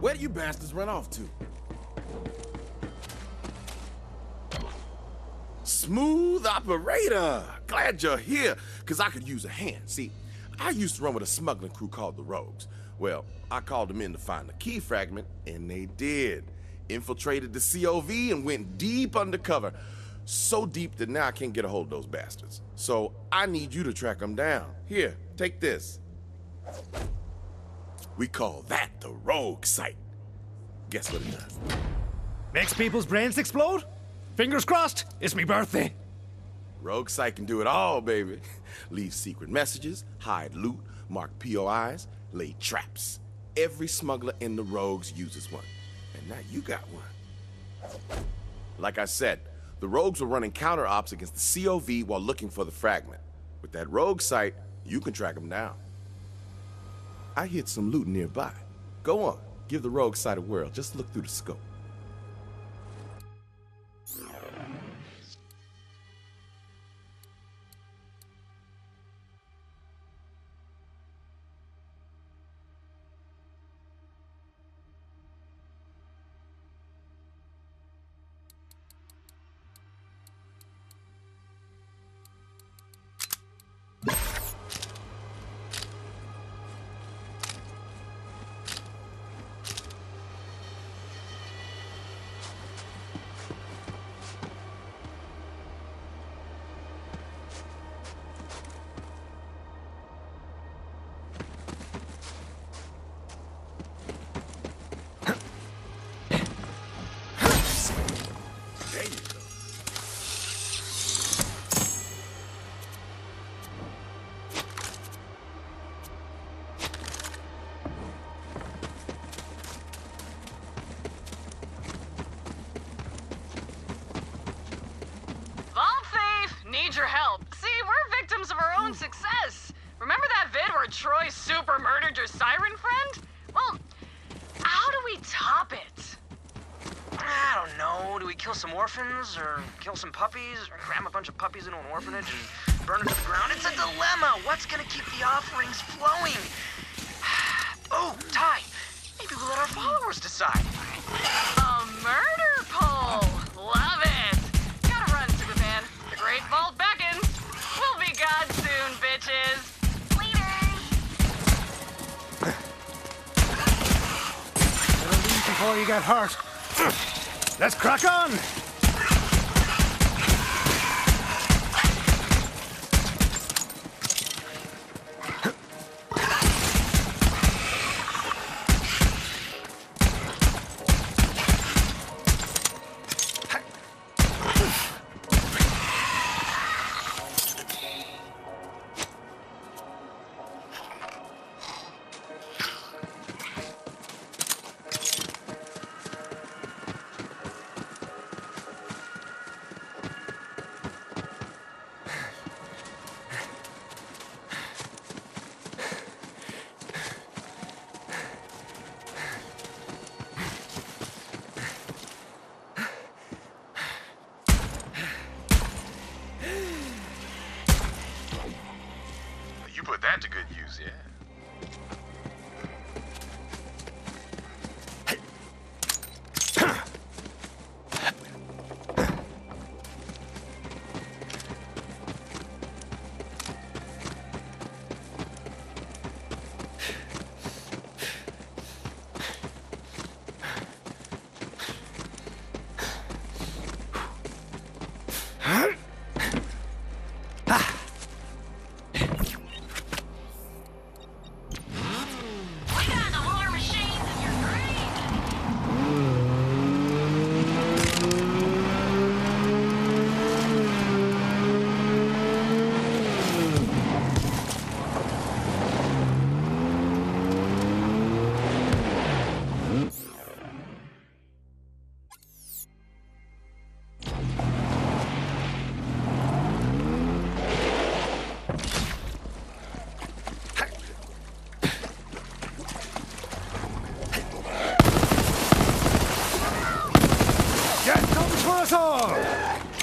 Where do you bastards run off to? Smooth operator! Glad you're here, because I could use a hand. See, I used to run with a smuggling crew called the Rogues. Well, I called them in to find the key fragment, and they did. Infiltrated the COV and went deep undercover. So deep that now I can't get a hold of those bastards. So I need you to track them down. Here, take this. We call that the Rogue Sight. Guess what it does? Makes people's brains explode? Fingers crossed, it's me birthday. Rogue Sight can do it all, baby. Leave secret messages, hide loot, mark POIs, lay traps. Every smuggler in the Rogues uses one. And now you got one. Like I said, the Rogues were running counter ops against the COV while looking for the fragment. With that Rogue Sight, you can track them down. I hid some loot nearby. Go on, give the Rogue Sight a whirl. Just look through the scope. Troy super murdered your siren friend? Well, how do we top it? I don't know. Do we kill some orphans or kill some puppies or cram a bunch of puppies into an orphanage and burn them to the ground? It's a dilemma. What's going to keep the offerings flowing? Oh, Ty, maybe we'll let our followers decide. A murder poll. Love it. Gotta run, Superman. The Great Vault beckons. We'll be God soon, bitches. Before you got hurt. Let's crack on!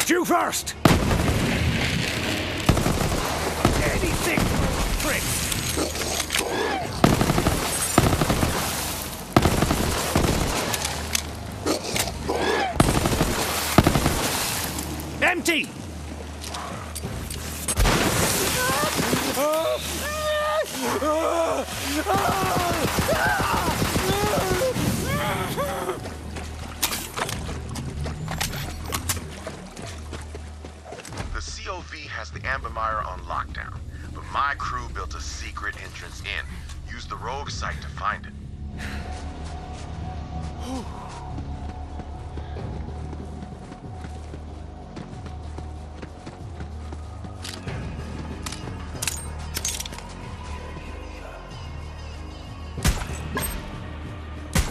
You first! Anything for a trick! Rogue Sight to find it.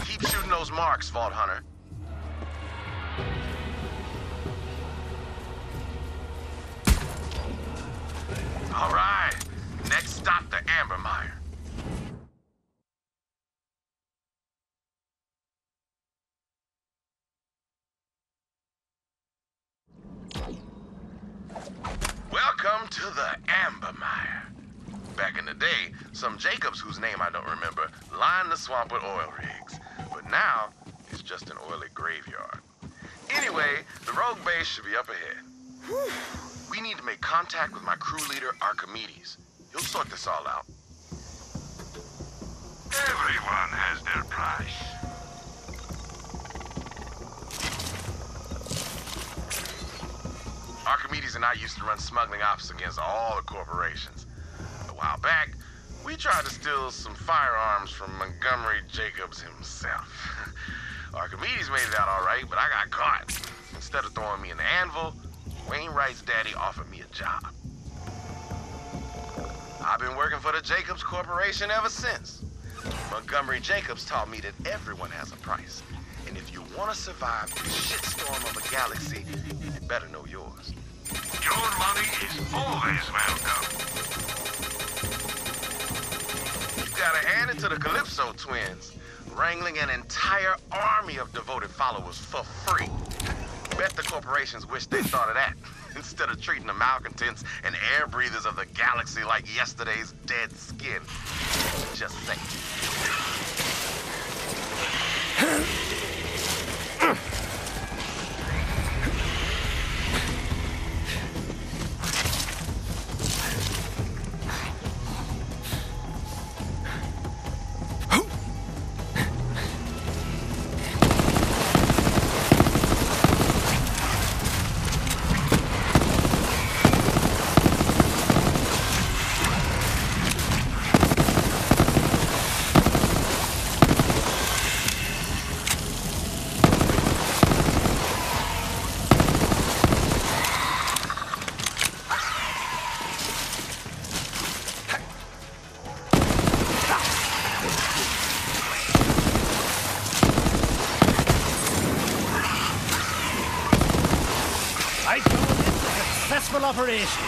Keep shooting those marks, Vault Hunter. All right, next stop the Ambermeyer. Welcome to the Ambermeyer. Back in the day, some Jacobs, whose name I don't remember, lined the swamp with oil rigs. But now, it's just an oily graveyard. Anyway, the rogue base should be up ahead. Whew. We need to make contact with my crew leader, Archimedes. He'll sort this all out. Everyone has their price. Archimedes and I used to run smuggling ops against all the corporations. A while back, we tried to steal some firearms from Montgomery Jacobs himself. Archimedes made it out all right, but I got caught. Instead of throwing me in the anvil, Wainwright's daddy offered me a job. I've been working for the Jacobs Corporation ever since. Montgomery Jacobs taught me that everyone has a price. And if you want to survive the shitstorm of a galaxy, you better know yours. Your money is always welcome. You gotta hand it to the Calypso twins, wrangling an entire army of devoted followers for free. Bet the corporations wish they thought of that, instead of treating the malcontents and air breathers of the galaxy like yesterday's dead skin. Just think. Operation.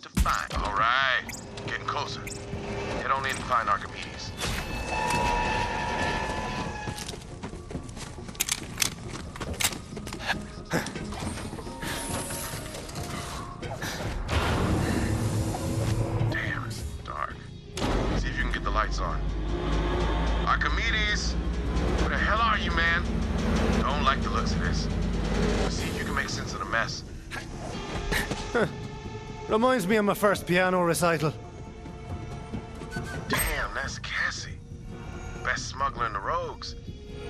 To find. All right, getting closer. Head on in and find Archimedes. Damn, it's dark. lights on. Archimedes! Where the hell are you, man? Don't like the looks of this. Let's see if you can make sense of the mess. Reminds me of my first piano recital. Damn, that's Cassie. Best smuggler in the Rogues.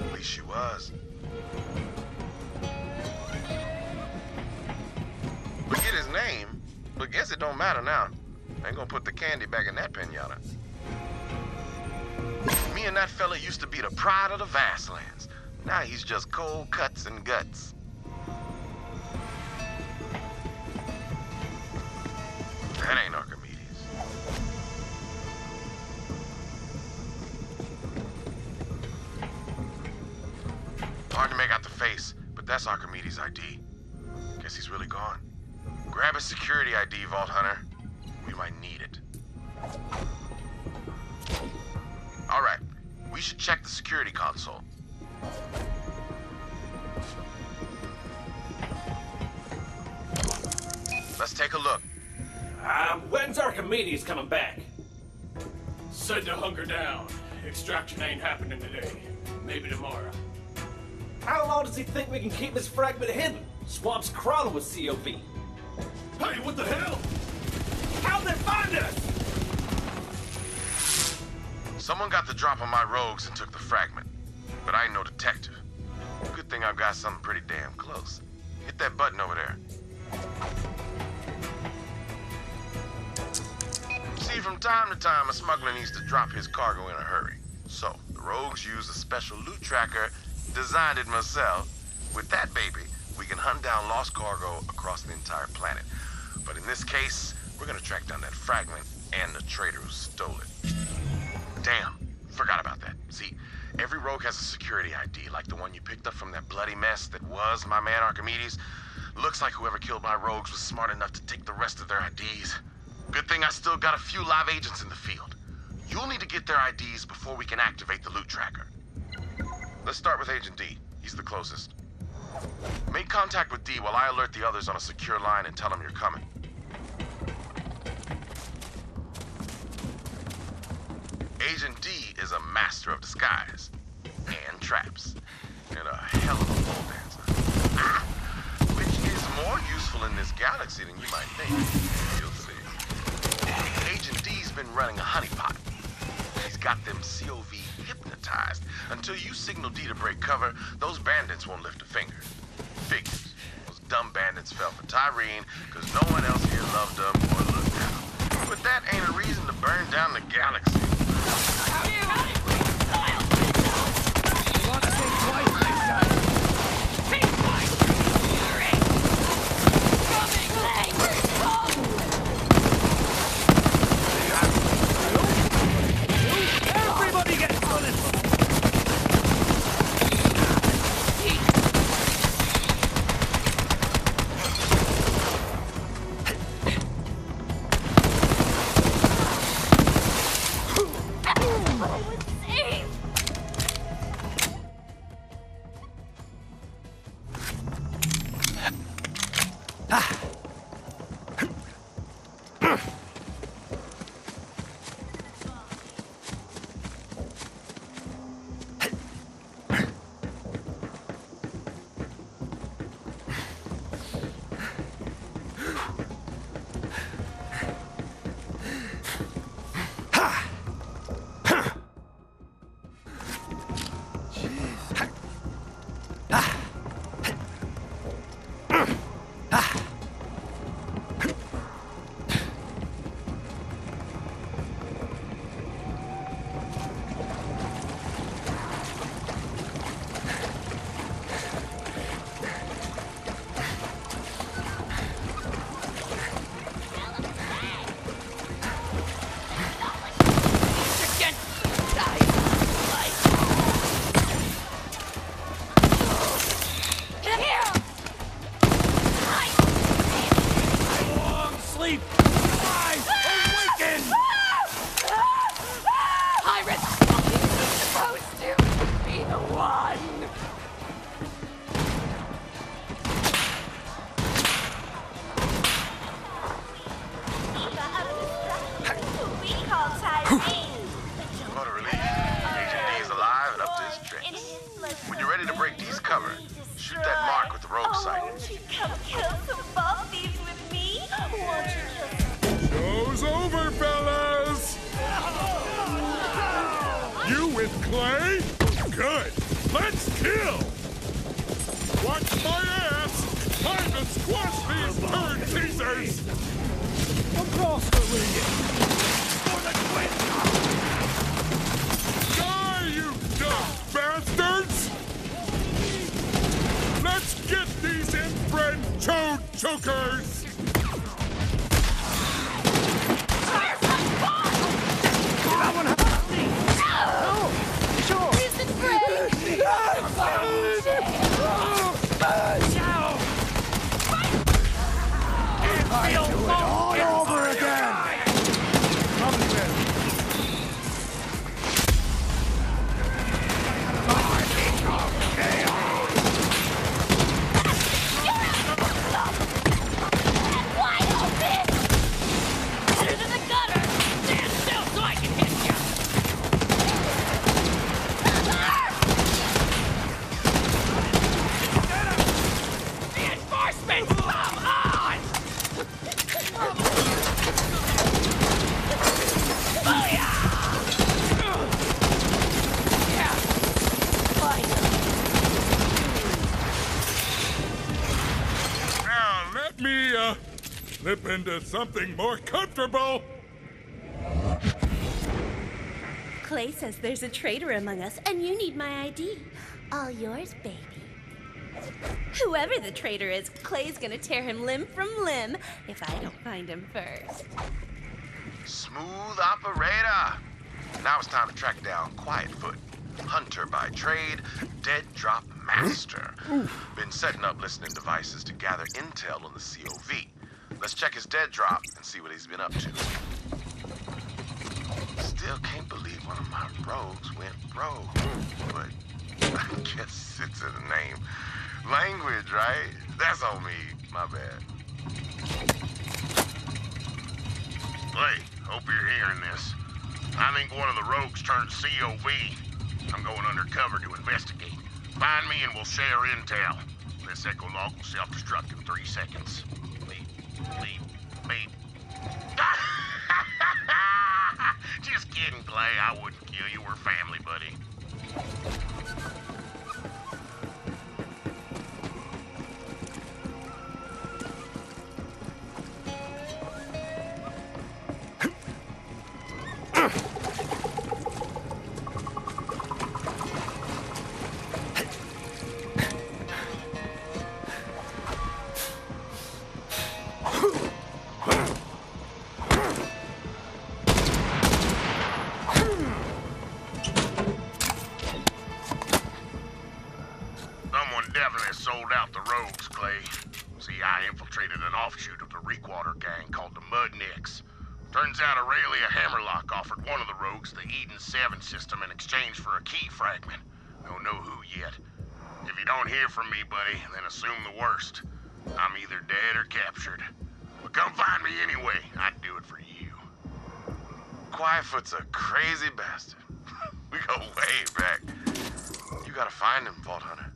At least she was. Forget his name, but guess it don't matter now. I ain't gonna put the candy back in that pinata. Me and that fella used to be the pride of the Vastlands. Now he's just cold cuts and guts. That ain't Archimedes. Hard to make out the face, but that's Archimedes' ID. Guess he's really gone. Grab his security ID, Vault Hunter. We might need it. Alright, we should check the security console. Let's take a look. When's Archimedes coming back? Said to hunker down. Extraction ain't happening today. Maybe tomorrow. How long does he think we can keep this fragment hidden? Swamp's crawling with COV. Hey, what the hell? How'd they find us? Someone got the drop on my rogues and took the fragment. But I ain't no detective. Good thing I've got something pretty damn close. Hit that button over there. See, from time to time, a smuggler needs to drop his cargo in a hurry. So, the rogues use a special loot tracker, designed it myself. With that baby, we can hunt down lost cargo across the entire planet. But in this case, we're gonna track down that fragment and the traitor who stole it. Damn, forgot about that. See, every rogue has a security ID, like the one you picked up from that bloody mess that was my man Archimedes. Looks like whoever killed my rogues was smart enough to take the rest of their IDs. Good thing I still got a few live agents in the field. You'll need to get their IDs before we can activate the loot tracker. Let's start with Agent D. He's the closest. Make contact with D while I alert the others on a secure line and tell them you're coming. Agent D is a master of disguise and traps, and a hell of a pole dancer, which is more useful in this galaxy than you might think. You'll see. Agent D's been running a honeypot. He's got them COV hypnotized. Until you signal D to break cover, those bandits won't lift a finger. Figures. Those dumb bandits fell for Tyrene, because no one else here loved them or looked down. But that ain't a reason to burn down the galaxy. with clay? Good. Let's kill! Watch my ass! Time to squash these turd teasers! Across the ring! For the twist! Die, you dumb bastards! Let's get these inbred toad chokers! Slip into something more comfortable! Clay says there's a traitor among us, and you need my ID. All yours, baby. Whoever the traitor is, Clay's gonna tear him limb from limb if I don't find him first. Smooth operator! Now it's time to track down Quietfoot. Hunter by trade, dead drop master. Been setting up listening devices to gather intel on the COV. Let's check his dead drop and see what he's been up to. Still can't believe one of my rogues went rogue. But I guess it's in the name. Language, right? That's on me. My bad. Hey, hope you're hearing this. I think one of the rogues turned COV. I'm going undercover to investigate. Find me and we'll share intel. This echo log will self-destruct in 3 seconds. Leave. Just kidding, Clay. I wouldn't kill you. We're family, buddy. System in exchange for a key fragment. Don't know who yet. If you don't hear from me, buddy, then assume the worst. I'm either dead or captured. But come find me anyway. I'd do it for you. Quietfoot's a crazy bastard. We go way back. You gotta find him, Vault Hunter.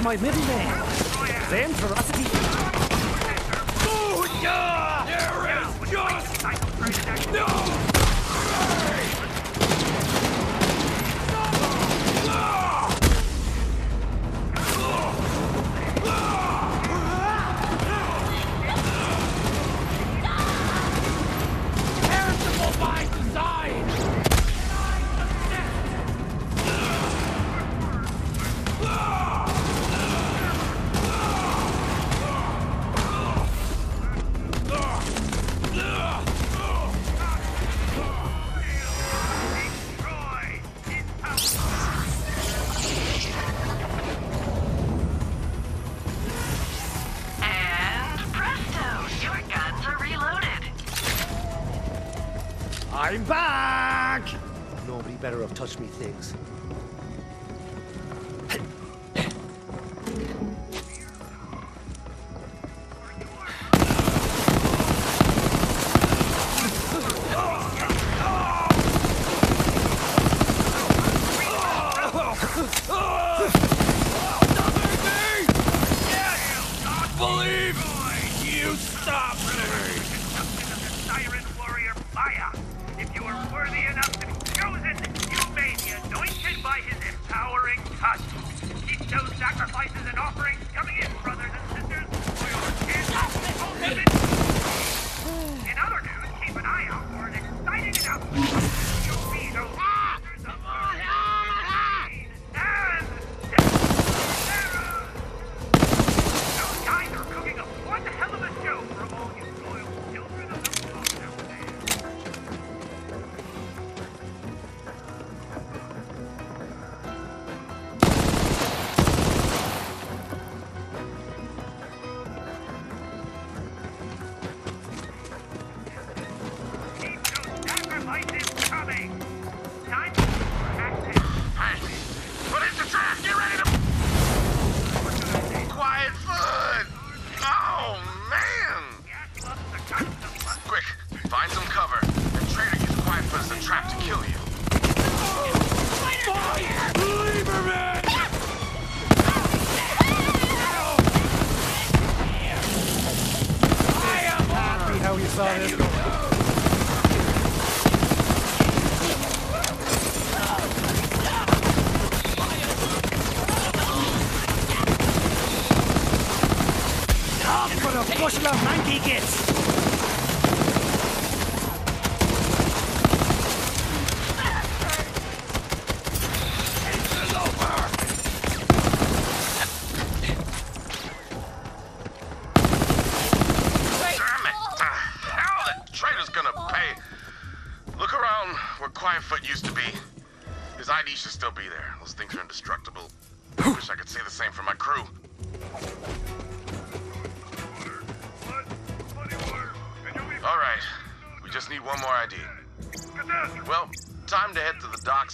My middle name. Then ferocity. Oh, yeah! There is just no! Perishable by design! I'm back! Nobody better have touched me things.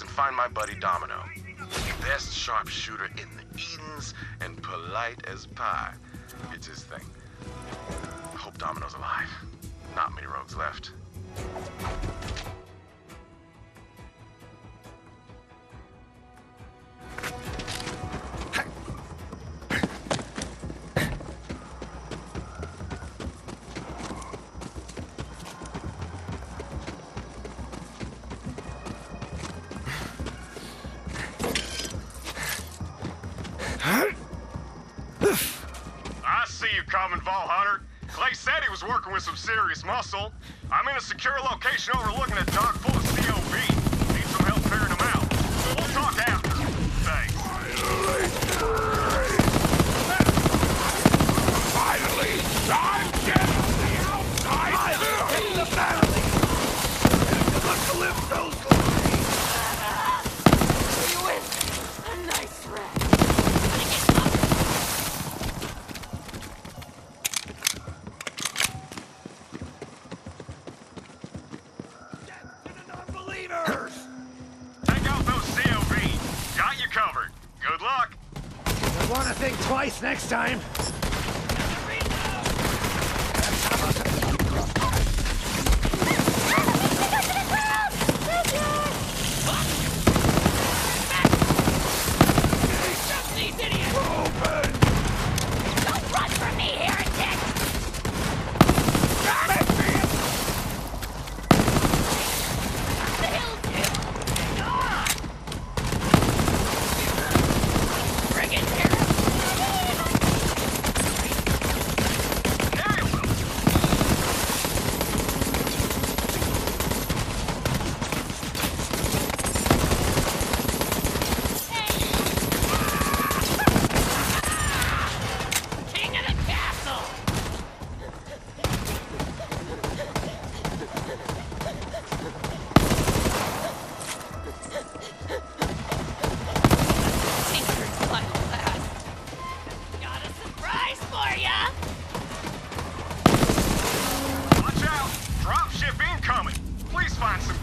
And find my buddy Domino. Best sharpshooter in the Edens and polite as pie. It's his thing. I hope Domino's alive. Not many rogues left. With some serious muscle. I'm in a secure location overlooking a dock full of COV. Need some help clearing them out. We'll talk after. Thanks. Finally! I'm getting on the outside! I'm in the valley! The Calypso's glory! You win! A nice rat! Think twice next time.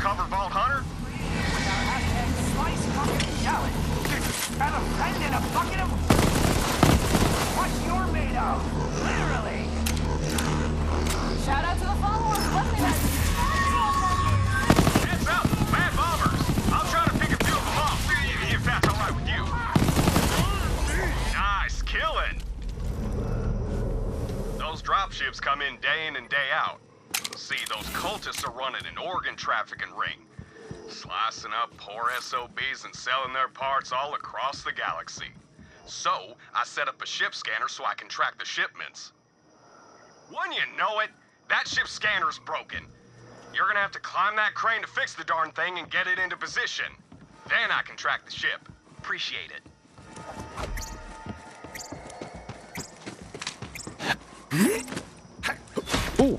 cover, Vault Hunter. And a friend in a bucket of... What you're made of, literally. Shout out to the followers, wasn't it? Heads up, bad bombers. I'll try to pick a few of them off, if that's all right with you. Nice killing. Those dropships come in and day out. See, those cultists are running an organ trafficking ring. Slicing up poor SOBs and selling their parts all across the galaxy. So, I set up a ship scanner so I can track the shipments. Wouldn't you know it? That ship scanner's broken. You're gonna have to climb that crane to fix the darn thing and get it into position. Then I can track the ship. Appreciate it. Ooh.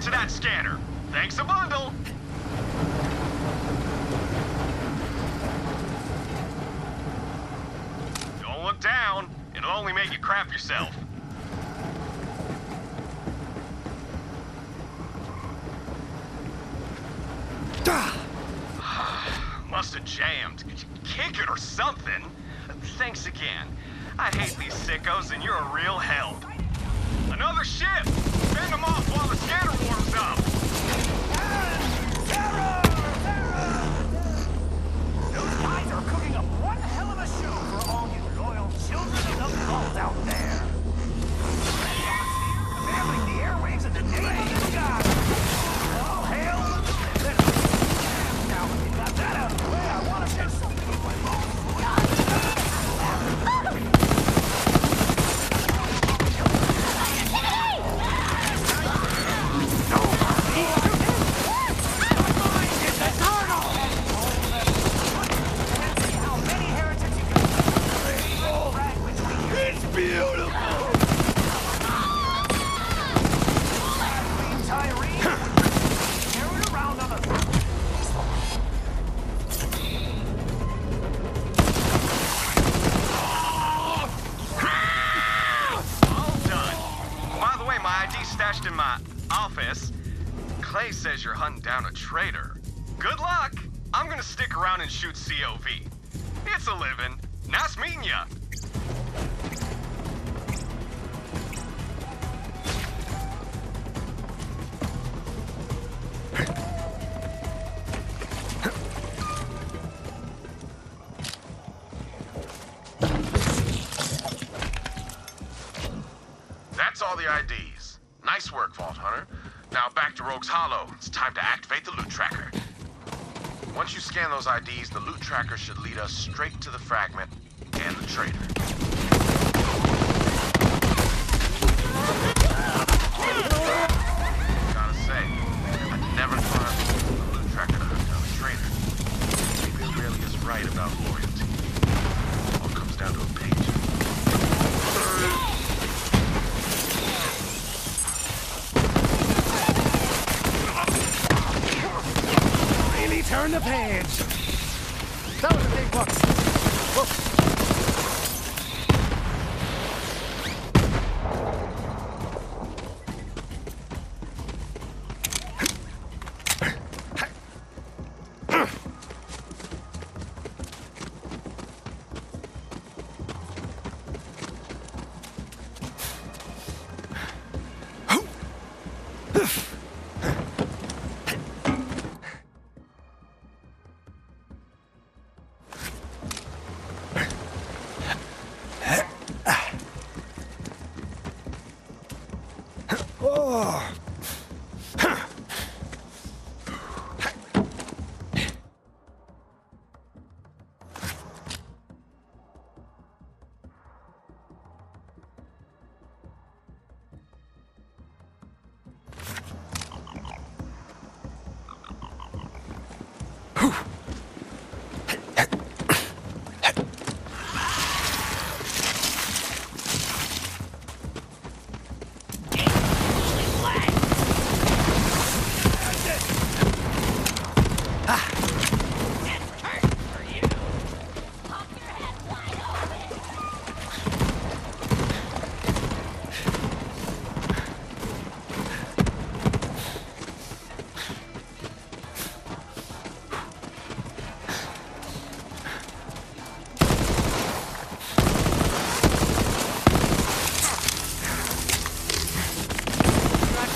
To that scanner. Thanks a bundle. Don't look down. It'll only make you crap yourself. Must have jammed. Kick it or something. Thanks again. I hate these sickos and you're a real help. Another ship! Send them off while the scanner warms up! Terror! Terror! Those guys are cooking up one hell of a show for all you loyal children of the vault out there! Babbling the airwaves in the name of the sky! All hail the living! Now that you got that out of the way, I want to get something with my mom! Traitor. Good luck. I'm gonna stick around and shoot COV. It's a living. Nice meeting ya. That's all the IDs. Nice work, Vault Hunter. Now back to Rogues Hollow. It's time to activate the loot tracker. Once you scan those IDs, the loot tracker should lead us straight to the fragment and the traitor. Gotta say, I never thought the loot tracker could have done a traitor. Maybe really is right about loyalty. It all comes down to a page. Turn the page. That was a big box.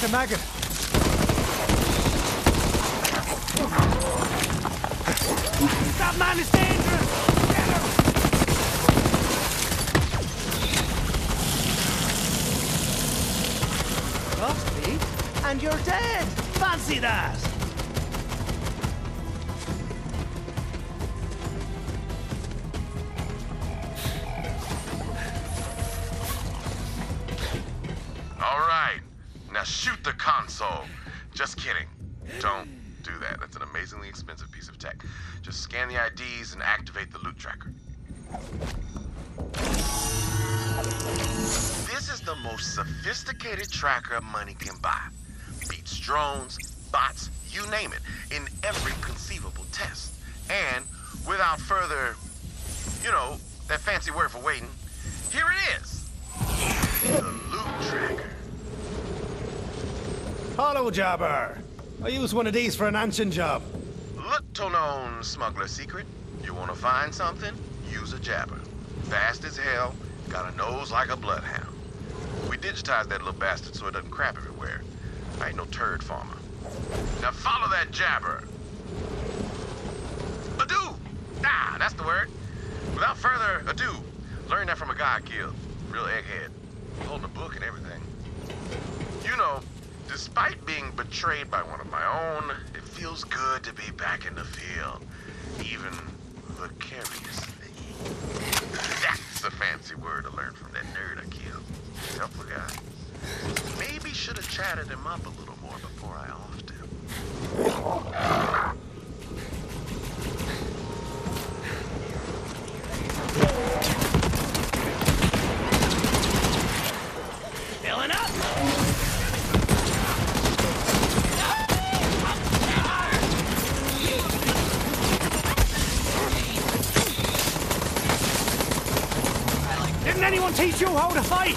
a maggot. That man is dangerous! Get him! Frosty? And you're dead! Fancy that! Alright, now shoot the console. Just kidding. Don't do that. That's an amazingly expensive piece of tech. Just scan the IDs and activate the loot tracker. This is the most sophisticated tracker money can buy. Beats drones, bots, you name it, in every conceivable test. And without further, you know, that fancy word for waiting, here it is. The loot tracker. Hollow Jabber. I use one of these for an ancient job. Little known smuggler secret. You want to find something? Use a jabber. Fast as hell, got a nose like a bloodhound. We digitized that little bastard so it doesn't crap everywhere. I ain't no turd farmer. Now follow that jabber. Ado! Ah, that's the word. Without further ado, learn that from a guy I killed. Real egghead. Holding a book and everything. You know, despite being betrayed by one of my own, it feels good to be back in the field. Even vicariously. That's a fancy word I learned from that nerd I killed. Helpful guy. Maybe should have chatted him up a little more before I offed him. Filling up! Anyone teach you how to fight?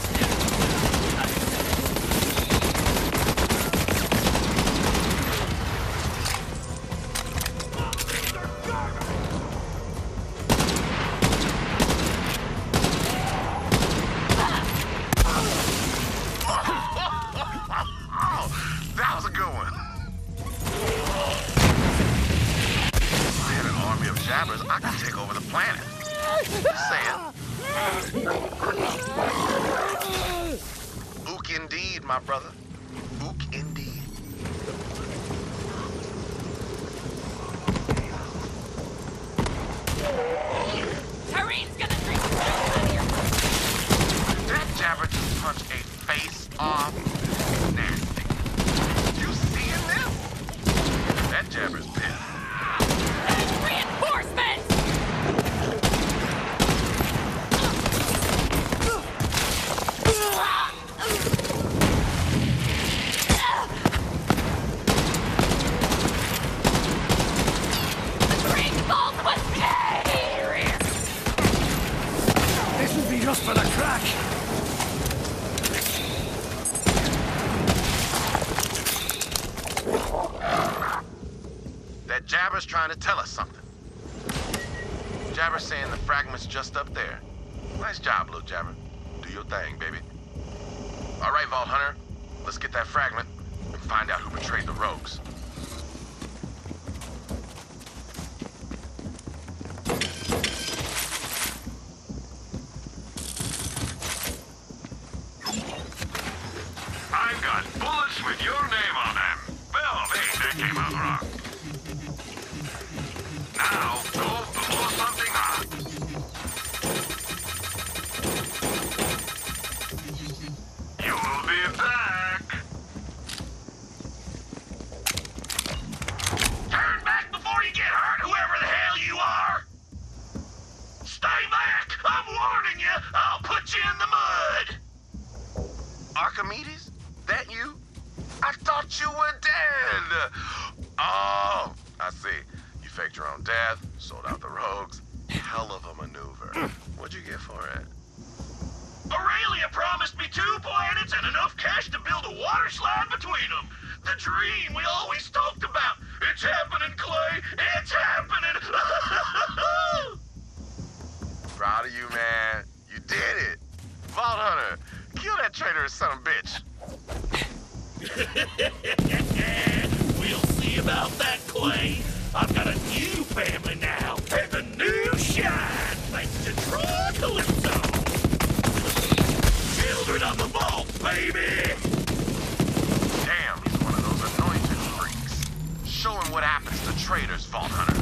That was a good one. I had an army of jabbers. I could take over the planet. Just saying. Ook indeed, my brother. Ook indeed. Tyreen's gonna drink the juice out of your face. That jabber just punched a face off. Nasty. You seeing this? That jabber's pissed. Trying to tell us something. Jabber's saying the fragment's just up there. Nice job, little Jabber. Do your thing, baby. All right, Vault Hunter. Let's get that fragment and find out who betrayed the Rogues. I've got bullets with your name on them. Well, that came out wrong. Now, go blow something up! You will be back! Turn back before you get hurt, whoever the hell you are! Stay back! I'm warning you! I'll put you in the mud! Archimedes? That you? I thought you were dead! Oh, I see. Faked your own death, sold out the Rogues. Hell of a maneuver. What'd you get for it? Aurelia promised me 2 planets and enough cash to build a water slide between them. The dream we always talked about. It's happening, Clay. It's happening. Proud of you, man. You did it. Vault Hunter, kill that traitorous son of a bitch. We'll see about that, Clay. I've got a new family now, and a new shine, thanks to Troy Calypso. Children of the Vault, baby! Damn, he's one of those anointed freaks. Show him what happens to traitors, Vault Hunter.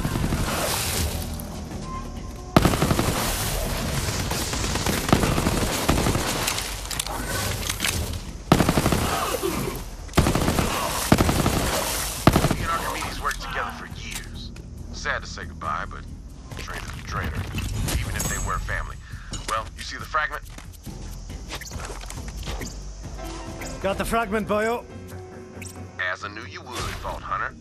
Sad to say goodbye, but traitor's a traitor, even if they were family. Well, you see the fragment? Got the fragment, boyo. As I knew you would, Vault Hunter.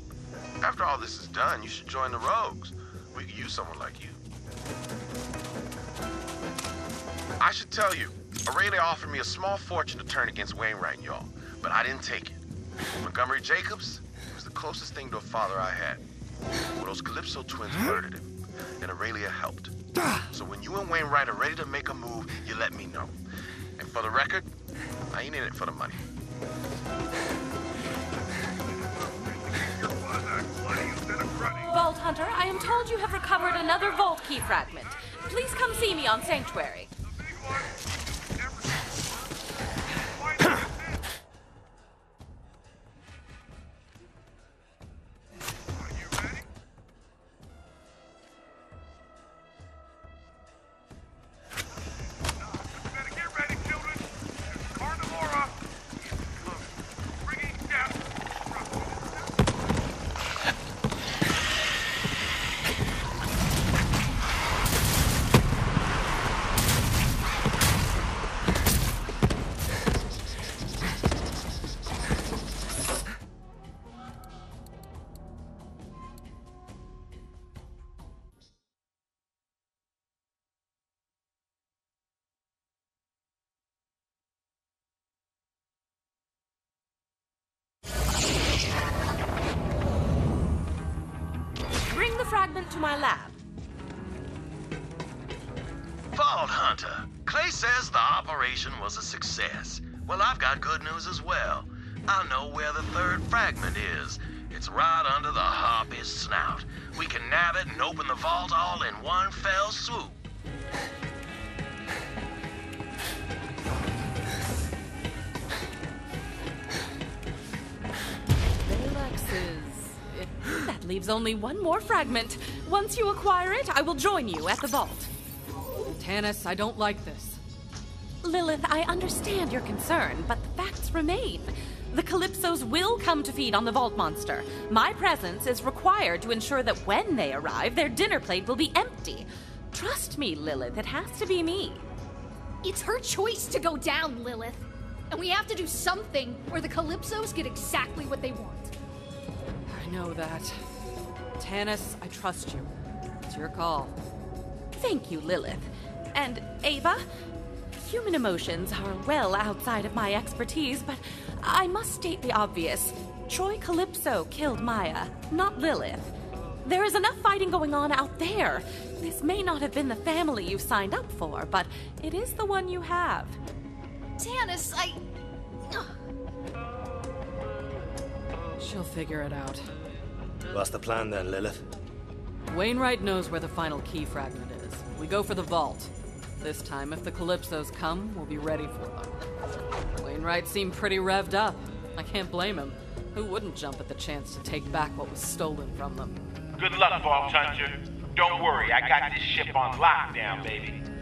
After all this is done, you should join the Rogues. We could use someone like you. I should tell you, Aurelia offered me a small fortune to turn against Wainwright and y'all, but I didn't take it. Montgomery Jacobs was the closest thing to a father I had. Well, those Calypso twins murdered him, and Aurelia helped. So when you and Wainwright are ready to make a move, you let me know. And for the record, I ain't in it for the money. Vault Hunter, I am told you have recovered another Vault Key Fragment. Please come see me on Sanctuary. Fragment to my lab. Vault Hunter, Clay says the operation was a success. Well, I've got good news as well. I know where the third fragment is. It's right under the harpy's snout. We can nab it and open the vault all in one fell swoop. Leaves only one more fragment. Once you acquire it, I will join you at the vault. Tannis, I don't like this. Lilith, I understand your concern, but the facts remain. The Calypsos will come to feed on the vault monster. My presence is required to ensure that when they arrive, their dinner plate will be empty. Trust me, Lilith, it has to be me. It's her choice to go down, Lilith. And we have to do something or the Calypsos get exactly what they want. I know that. Tannis, I trust you. It's your call. Thank you, Lilith. And Ava, human emotions are well outside of my expertise, but I must state the obvious. Troy Calypso killed Maya, not Lilith. There is enough fighting going on out there. This may not have been the family you signed up for, but it is the one you have. Tannis, I... She'll figure it out. What's the plan then, Lilith? Wainwright knows where the final key fragment is. We go for the vault. This time, if the Calypsos come, we'll be ready for them. Wainwright seemed pretty revved up. I can't blame him. Who wouldn't jump at the chance to take back what was stolen from them? Good luck, Vault Hunter. Don't worry, I got this ship on lockdown, baby.